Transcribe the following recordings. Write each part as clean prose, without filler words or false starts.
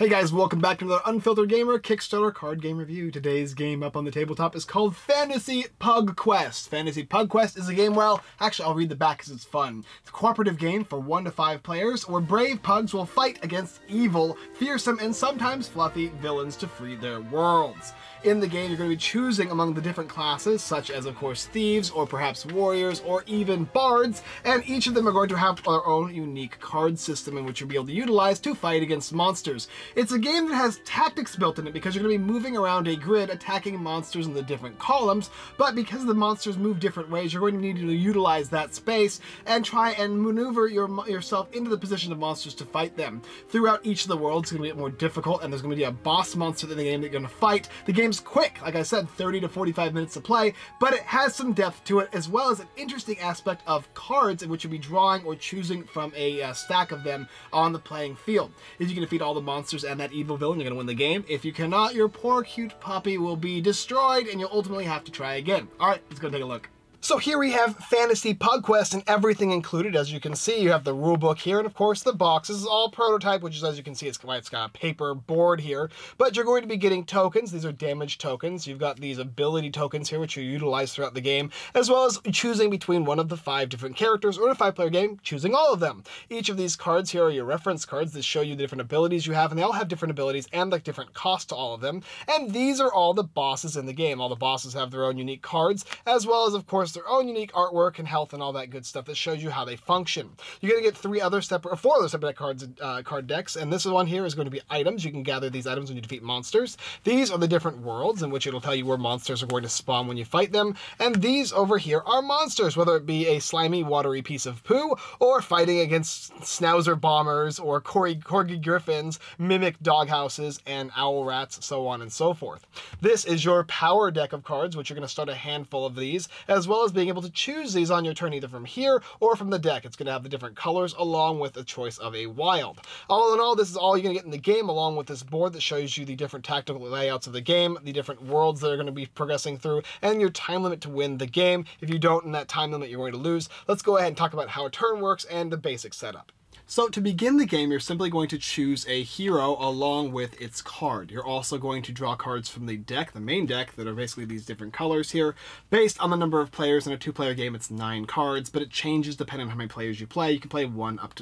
Hey guys, welcome back to another Unfiltered Gamer Kickstarter card game review. Today's game up on the tabletop is called Fantasy Pug Quest. Fantasy Pug Quest is a game, well, actually I'll read the back because it's fun. It's a cooperative game for 1 to 5 players where brave pugs will fight against evil, fearsome, and sometimes fluffy villains to free their worlds. In the game, you're going to be choosing among the different classes, such as, of course, thieves, or perhaps warriors, or even bards, and each of them are going to have their own unique card system in which you'll be able to utilize to fight against monsters. It's a game that has tactics built in it because you're going to be moving around a grid attacking monsters in the different columns, but because the monsters move different ways, you're going to need to utilize that space and try and maneuver yourself into the position of monsters to fight them. Throughout each of the worlds, it's going to get more difficult, and there's going to be a boss monster in the game that you're going to fight. The game's quick, like I said, 30 to 45 minutes to play, but it has some depth to it, as well as an interesting aspect of cards in which you'll be drawing or choosing from a stack of them on the playing field. If you can defeat all the monsters and that evil villain, you're going to win the game. If you cannot, your poor cute puppy will be destroyed and you'll ultimately have to try again. Alright, let's go take a look. So here we have Fantasy Pug Quest and everything included. As you can see, you have the rule book here and, of course, the box. This is all prototype, which is, as you can see, it's got a paper board here. But you're going to be getting tokens. These are damage tokens. You've got these ability tokens here, which you utilize throughout the game, as well as choosing between one of the 5 different characters, or in a 5-player game, choosing all of them. Each of these cards here are your reference cards that show you the different abilities you have, and they all have different abilities and the different cost to all of them. And these are all the bosses in the game. All the bosses have their own unique cards, as well as, of course, their own unique artwork and health and all that good stuff that shows you how they function. You're going to get 4 other separate cards, card decks, and this one here is going to be items. You can gather these items when you defeat monsters. These are the different worlds in which it'll tell you where monsters are going to spawn when you fight them, and these over here are monsters, whether it be a slimy, watery piece of poo, or fighting against Schnauzer Bombers, or Corgi Griffins, Mimic Dog Houses, and Owl Rats, so on and so forth. This is your power deck of cards, which you're going to start a handful of these, as well as being able to choose these on your turn either from here or from the deck. It's going to have the different colors along with a choice of a wild. All in all, this is all you're going to get in the game, along with this board that shows you the different tactical layouts of the game, the different worlds that are going to be progressing through, and your time limit to win the game. If you don't in that time limit, you're going to lose. Let's go ahead and talk about how a turn works and the basic setup. So to begin the game, you're simply going to choose a hero along with its card. You're also going to draw cards from the deck, the main deck, that are basically these different colors here. Based on the number of players in a 2-player game, it's 9 cards, but it changes depending on how many players you play. You can play up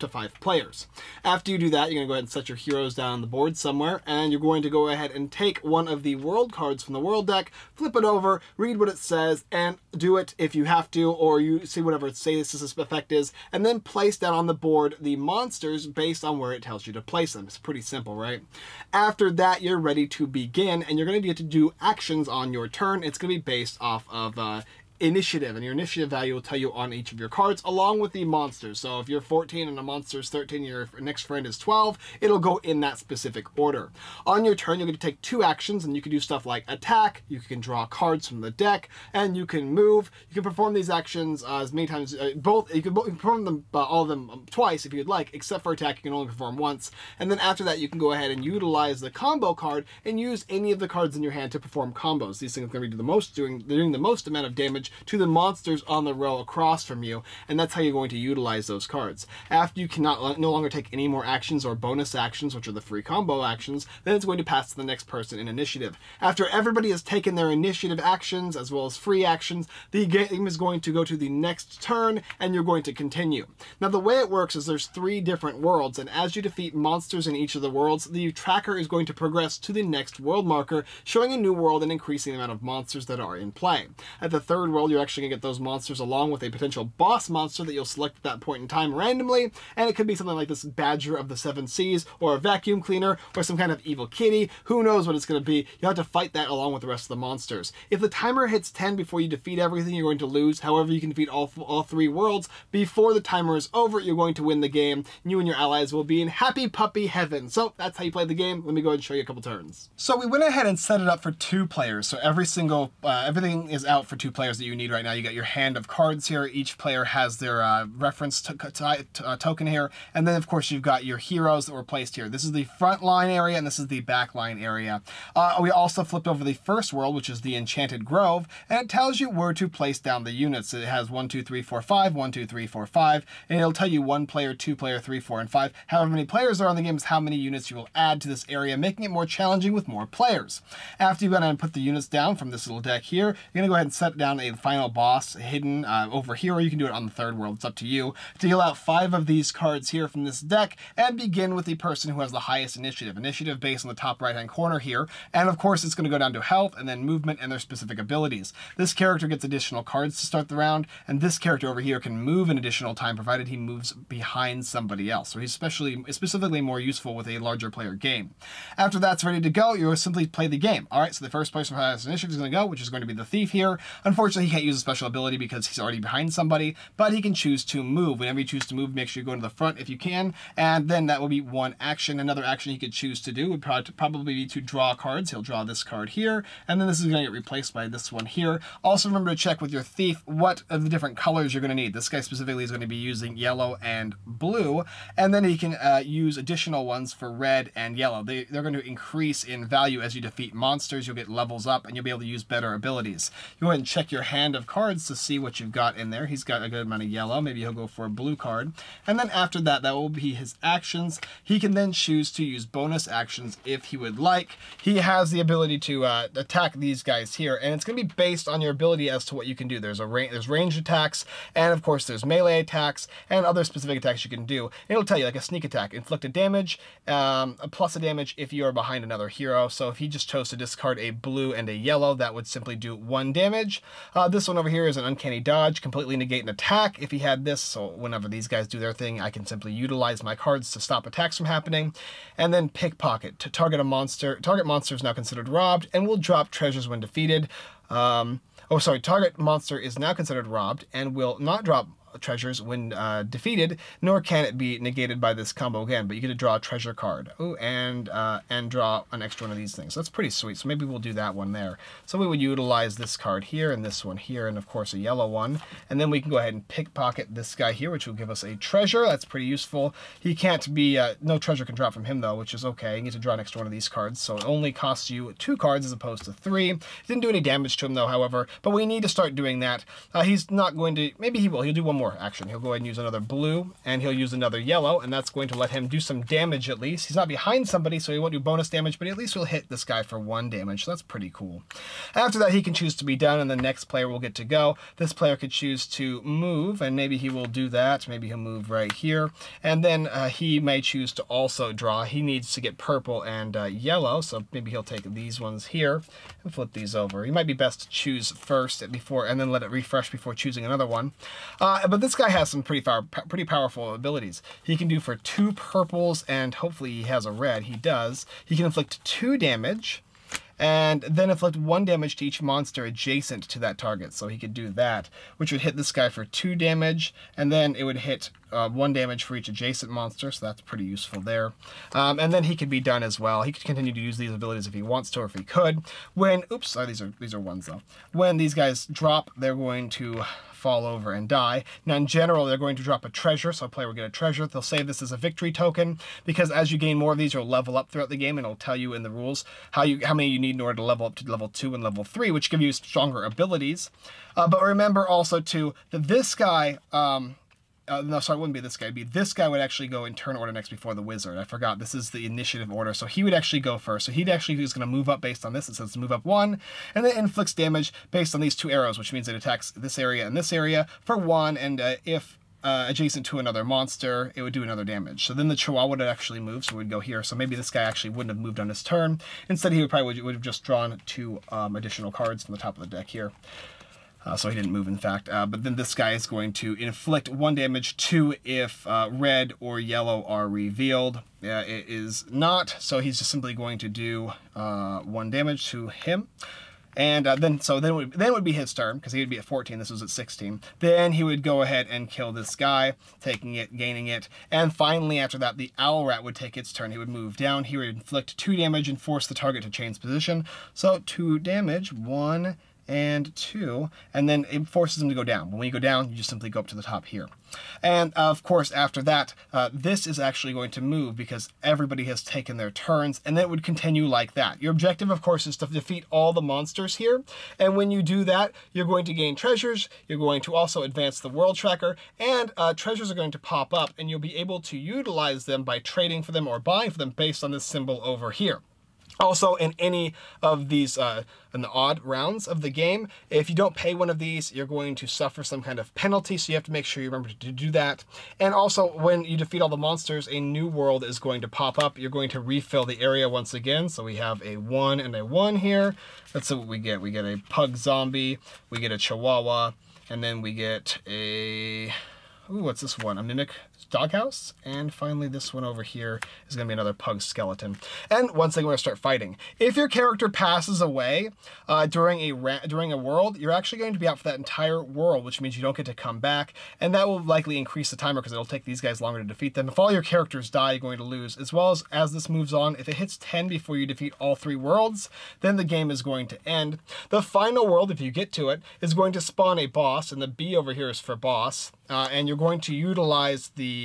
to 5 players. After you do that, you're going to go ahead and set your heroes down on the board somewhere, and you're going to go ahead and take one of the world cards from the world deck, flip it over, read what it says, and do it if you have to, or you see whatever it says this effect is, and then place down on the board the monsters based on where it tells you to place them. It's pretty simple, right? After that, you're ready to begin, and you're going to get to do actions on your turn. It's going to be based off of initiative, and your initiative value will tell you on each of your cards, along with the monsters. So if you're 14 and a monster is 13, your next friend is 12, it'll go in that specific order. On your turn, you're going to take 2 actions, and you can do stuff like attack, you can draw cards from the deck, and you can move. You can perform these actions as many times, you can perform them, all of them twice if you'd like, except for attack, you can only perform once. And then after that, you can go ahead and utilize the combo card and use any of the cards in your hand to perform combos. These things are going to be doing the most amount of damage to the monsters on the row across from you, and that's how you're going to utilize those cards. After you cannot no longer take any more actions or bonus actions, which are the free combo actions, then it's going to pass to the next person in initiative. After everybody has taken their initiative actions as well as free actions, the game is going to go to the next turn, and you're going to continue. Now the way it works is there's 3 different worlds, and as you defeat monsters in each of the worlds, the tracker is going to progress to the next world marker, showing a new world and increasing the amount of monsters that are in play. At the third world, you're actually going to get those monsters along with a potential boss monster that you'll select at that point in time randomly, and it could be something like this Badger of the Seven Seas, or a vacuum cleaner, or some kind of evil kitty. Who knows what it's going to be? You'll have to fight that along with the rest of the monsters. If the timer hits 10 before you defeat everything, you're going to lose. However, you can defeat all 3 worlds. Before the timer is over, you're going to win the game. You and your allies will be in happy puppy heaven. So that's how you play the game. Let me go ahead and show you a couple turns. So we went ahead and set it up for 2 players, so everything is out for 2 players. that you need right now. You got your hand of cards here. Each player has their reference token here. And then, of course, you've got your heroes that were placed here. This is the front line area, and this is the back line area. We also flipped over the first world, which is the Enchanted Grove, and it tells you where to place down the units. It has 1, 2, 3, 4, 5, 1, 2, 3, 4, 5, and it'll tell you 1 player, 2 player, 3, 4, and 5. However many players are on the game is how many units you will add to this area, making it more challenging with more players. After you go ahead and put the units down from this little deck here, you're going to go ahead and set down a final boss hidden over here, or you can do it on the third world. It's up to you. Deal out 5 of these cards here from this deck and begin with the person who has the highest initiative. Initiative based on the top right-hand corner here, and of course it's going to go down to health and then movement and their specific abilities. This character gets additional cards to start the round, and this character over here can move an additional time provided he moves behind somebody else. So he's specifically more useful with a larger player game. After that's ready to go, you'll simply play the game. Alright, so the first person who has initiative is going to go, which is going to be the thief here. Unfortunately, he can't use a special ability because he's already behind somebody, but he can choose to move. Whenever you choose to move, make sure you go into the front if you can, and then that will be one action. Another action he could choose to do would probably be to draw cards. He'll draw this card here, and then this is going to get replaced by this one here. Also remember to check with your thief what are the different colors you're going to need. This guy specifically is going to be using yellow and blue, and then he can use additional ones for red and yellow. They're going to increase in value as you defeat monsters. You'll get levels up, and you'll be able to use better abilities. You go ahead and check your hand of cards to see what you've got in there. He's got a good amount of yellow. Maybe he'll go for a blue card. And then after that, that will be his actions. He can then choose to use bonus actions if he would like. He has the ability to attack these guys here, and it's going to be based on your ability as to what you can do. There's ranged attacks, and of course there's melee attacks, and other specific attacks you can do. And it'll tell you, like a sneak attack, inflicted damage, plus a damage if you are behind another hero. So if he just chose to discard a blue and a yellow, that would simply do 1 damage. This one over here is an uncanny dodge, completely negate an attack if he had this. So whenever these guys do their thing, I can simply utilize my cards to stop attacks from happening. And then pickpocket, to target a monster. Target monster is now considered robbed and will drop treasures when defeated. Target monster is now considered robbed and will not drop treasures when defeated, nor can it be negated by this combo again, but you get to draw a treasure card. Ooh, and draw an extra one of these things. That's pretty sweet, so maybe we'll do that one there. So we would utilize this card here, and this one here, and of course a yellow one, and then we can go ahead and pickpocket this guy here, which will give us a treasure. That's pretty useful. He can't be, no treasure can drop from him though, which is okay. You get to draw an extra one of these cards, so it only costs you 2 cards as opposed to 3. It didn't do any damage to him though, however, but we need to start doing that. He's not going to, maybe he will, he'll do one more action. He'll go ahead and use another blue, and he'll use another yellow, and that's going to let him do some damage at least. He's not behind somebody, so he won't do bonus damage, but at least he'll hit this guy for 1 damage, so that's pretty cool. After that, he can choose to be done, and the next player will get to go. This player could choose to move, and maybe he will do that. Maybe he'll move right here, and then he may choose to also draw. He needs to get purple and yellow, so maybe he'll take these ones here and flip these over. He might be best to choose first before, and then let it refresh before choosing another one. But this guy has some pretty powerful abilities. He can do for 2 purples, and hopefully he has a red. He does. He can inflict 2 damage, and then inflict 1 damage to each monster adjacent to that target. So he could do that, which would hit this guy for 2 damage, and then it would hit 1 damage for each adjacent monster, so that's pretty useful there. And then he could be done as well. He could continue to use these abilities if he wants to, or if he could. When, oops, oh, these are ones though. When these guys drop, they're going to fall over and die. Now in general, they're going to drop a treasure, so a player will get a treasure. They'll save this as a victory token, because as you gain more of these, you'll level up throughout the game, and it'll tell you in the rules how many you need in order to level up to level 2 and level 3, which give you stronger abilities. But remember also too that this guy, no, sorry, it wouldn't be this guy. It'd be this guy would actually go in turn order next before the wizard. I forgot. This is the initiative order, so he would actually go first. So he's going to move up based on this. It says move up 1, and then inflicts damage based on these 2 arrows, which means it attacks this area and this area for 1, and if adjacent to another monster, it would do another damage. So then the Chihuahua would actually move, so we'd go here. So maybe this guy actually wouldn't have moved on his turn. Instead, he would have just drawn 2 additional cards from the top of the deck here. So he didn't move, in fact. But then this guy is going to inflict 1 damage, 2 if red or yellow are revealed. It is not, so he's just simply going to do 1 damage to him. And then it would be his turn, because he would be at 14. This was at 16. Then he would go ahead and kill this guy, taking it, gaining it. And finally, after that, the Owl Rat would take its turn. He would move down. He would inflict 2 damage and force the target to change position. So 2 damage, 1 and two, and then it forces them to go down. When you go down, you just simply go up to the top here. And of course, after that, this is actually going to move because everybody has taken their turns, and then it would continue like that. Your objective, of course, is to defeat all the monsters here. And when you do that, you're going to gain treasures. You're going to also advance the world tracker, and treasures are going to pop up, and you'll be able to utilize them by trading for them or buying for them based on this symbol over here. Also, in any of these, in the odd rounds of the game, if you don't pay one of these, you're going to suffer some kind of penalty, so you have to make sure you remember to do that. And also, when you defeat all the monsters, a new world is going to pop up. You're going to refill the area once again, so we have a 1 and a 1 here. Let's see what we get. We get a Pug Zombie, we get a Chihuahua, and then we get a... Ooh, what's this one? A Mimic Dog House. And finally, this one over here is going to be another pug skeleton. And once they're going to start fighting. If your character passes away during a world, you're actually going to be out for that entire world, which means you don't get to come back. And that will likely increase the timer because it'll take these guys longer to defeat them. If all your characters die, you're going to lose. As well as this moves on, if it hits 10 before you defeat all three worlds, then the game is going to end. The final world, if you get to it, is going to spawn a boss, and the B over here is for boss. And you're going to utilize the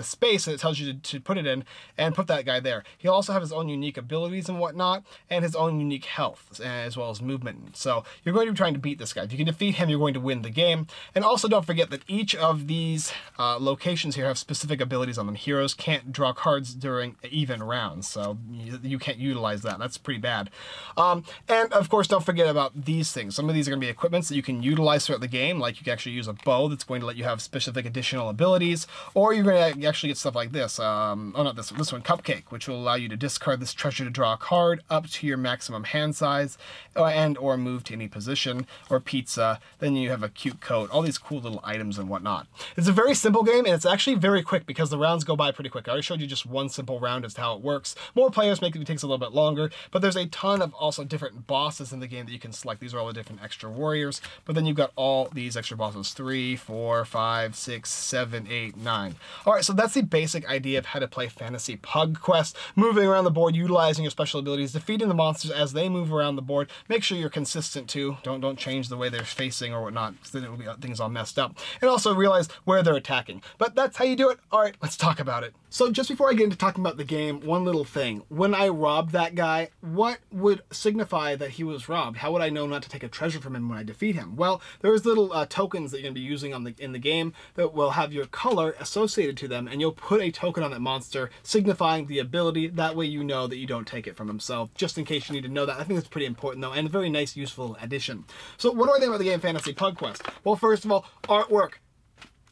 space that it tells you to put it in and put that guy there. He'll also have his own unique abilities and whatnot, and his own unique health, as well as movement. So you're going to be trying to beat this guy. If you can defeat him, you're going to win the game. And also don't forget that each of these locations here have specific abilities on them. Heroes can't draw cards during even rounds, so you can't utilize that. That's pretty bad. And of course, don't forget about these things. Some of these are going to be equipments that you can utilize throughout the game, like you can actually use a bow that's going to let you have specific additional abilities, or you're going to actually get stuff like this. Oh, not this one. This one, Cupcake, which will allow you to discard this treasure to draw a card up to your maximum hand size, and or move to any position, or Pizza. Then you have a cute coat, all these cool little items and whatnot. It's a very simple game, and it's actually very quick because the rounds go by pretty quick. I already showed you just one simple round as to how it works. More players make it takes a little bit longer, but there's a ton of also different bosses in the game that you can select. These are all the different extra warriors, but then you've got all these extra bosses, 3, 4, 5, 6, 7, 8, 9. All right, so that's the basic idea of how to play Fantasy Pug Quest, moving around the board, utilizing your special abilities, defeating the monsters as they move around the board. Make sure you're consistent too. Don't change the way they're facing or whatnot, because then it will be things all messed up. And also realize where they're attacking. But that's how you do it. All right, let's talk about it. So just before I get into talking about the game, one little thing. When I robbed that guy, what would signify that he was robbed? How would I know not to take a treasure from him when I defeat him? Well, there's little tokens that you're going to be using in the game that will have your color associated to them, and you'll put a token on that monster signifying the ability. That way you know that you don't take it from himself, just in case you need to know that. I think that's pretty important though, and a very nice, useful addition. So what do I think about the game Fantasy Pug Quest? Well, first of all, artwork.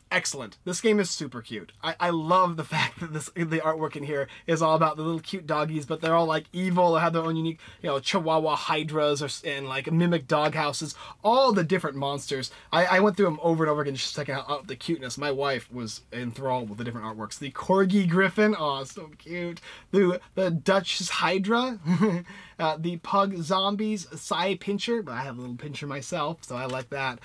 Excellent. This game is super cute. I love the fact that the artwork in here is all about the little cute doggies, but they're all like evil or have their own unique, you know, Chihuahua Hydras and like Mimic Dog Houses, all the different monsters. I went through them over and over again just checking out the cuteness. My wife was enthralled with the different artworks. The Corgi Griffin, oh, so cute. The Duchess Hydra, the Pug Zombies, Psy Pinscher, but I have a little Pinscher myself, so I like that.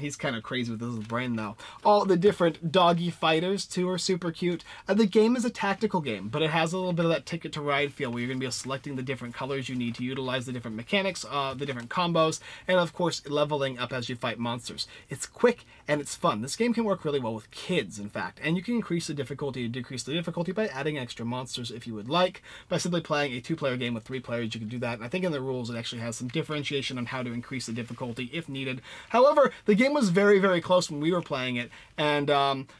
He's kind of crazy with his little brain though. All the different doggy fighters too are super cute. The game is a tactical game, but it has a little bit of that Ticket to Ride feel where you're going to be selecting the different colors you need to utilize the different mechanics, the different combos, and of course leveling up as you fight monsters. It's quick and it's fun. This game can work really well with kids, in fact, and you can increase the difficulty or decrease the difficulty by adding extra monsters if you would like. By simply playing a two-player game with three players, you can do that, and I think in the rules it actually has some differentiation on how to increase the difficulty if needed. However, the game was very, very close when we were playing it, and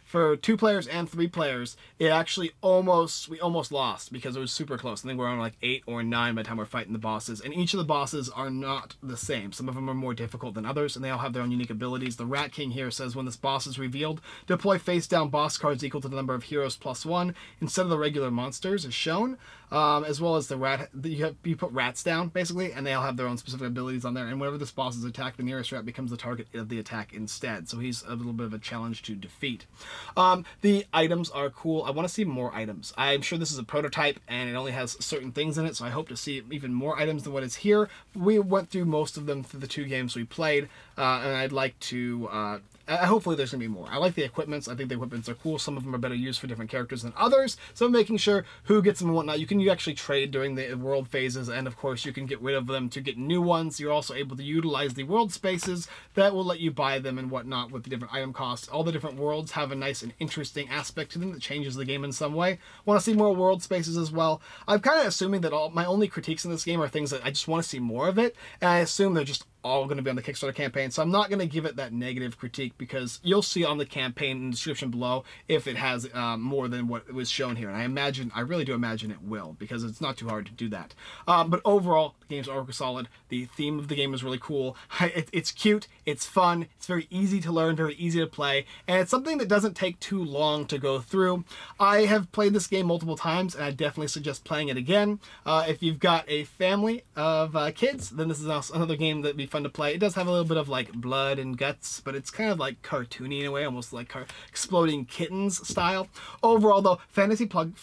for two players and three players, it actually we almost lost because it was super close. I think we're on like 8 or 9 by the time we're fighting the bosses, and each of the bosses are not the same. Some of them are more difficult than others, and they all have their own unique abilities. The Rat King here says when this boss is revealed, deploy face-down boss cards equal to the number of heroes plus 1 instead of the regular monsters as shown, as well as the rat. You put rats down basically, and they all have their own specific abilities on there. And whenever this boss is attacked, the nearest rat becomes the target of the attack instead. So he's a little bit of a challenge to defeat. The items are cool. I want to see more items. I'm sure this is a prototype and it only has certain things in it, so I hope to see even more items than what is here. We went through most of them through the 2 games we played, and I'd like to hopefully there's gonna be more. I like the equipments. I think the equipments are cool. Some of them are better used for different characters than others, so making sure who gets them and whatnot. You can you actually trade during the world phases, and of course you can get rid of them to get new ones. You're also able to utilize the world spaces that will let you buy them and whatnot with the different item costs. All the different worlds have a nice and interesting aspect to them that changes the game in some way. Want to see more world spaces as well. I'm kind of assuming that all my only critiques in this game are things that I just want to see more of it, and I assume they're just all going to be on the Kickstarter campaign, so I'm not going to give it that negative critique because you'll see on the campaign in the description below if it has more than what was shown here. And I really do imagine it will, because it's not too hard to do that. But overall, the game's are solid. The theme of the game is really cool. It's cute, it's fun, it's very easy to learn, very easy to play, and it's something that doesn't take too long to go through. I have played this game multiple times, and I definitely suggest playing it again. If you've got a family of kids, then this is also another game that'd be fun to play. It does have a little bit of like blood and guts, but it's kind of like cartoony in a way, almost like exploding kittens style. Overall though, Fantasy Pug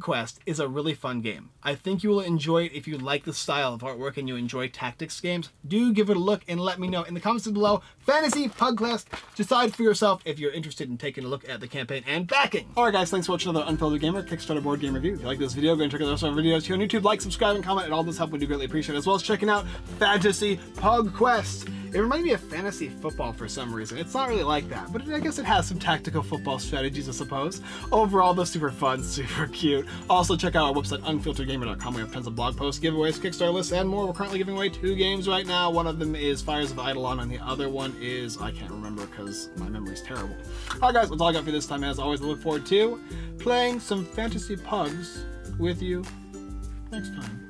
Quest is a really fun game. I think you will enjoy it if you like the style of artwork and you enjoy tactics games. Do give it a look and let me know in the comments below. Fantasy Pug Quest. Decide for yourself if you're interested in taking a look at the campaign and backing. Alright guys, thanks for watching another Unfiltered Gamer Kickstarter board game review. If you like this video, go and check out the rest of our videos here on YouTube. Like, subscribe, and comment, and all this help would be greatly appreciated, as well as checking out Fantasy Pug Quest. It reminded me of fantasy football for some reason. It's not really like that, but I guess it has some tactical football strategies, I suppose. Overall, though, super fun, super cute. Also, check out our website, unfilteredgamer.com. We have tons of blog posts, giveaways, Kickstarter lists, and more. We're currently giving away 2 games right now. One of them is Fires of Eidolon, and the other one is, I can't remember because my memory's terrible. Alright guys, that's all I got for this time. As always, I look forward to playing some Fantasy Pugs with you next time.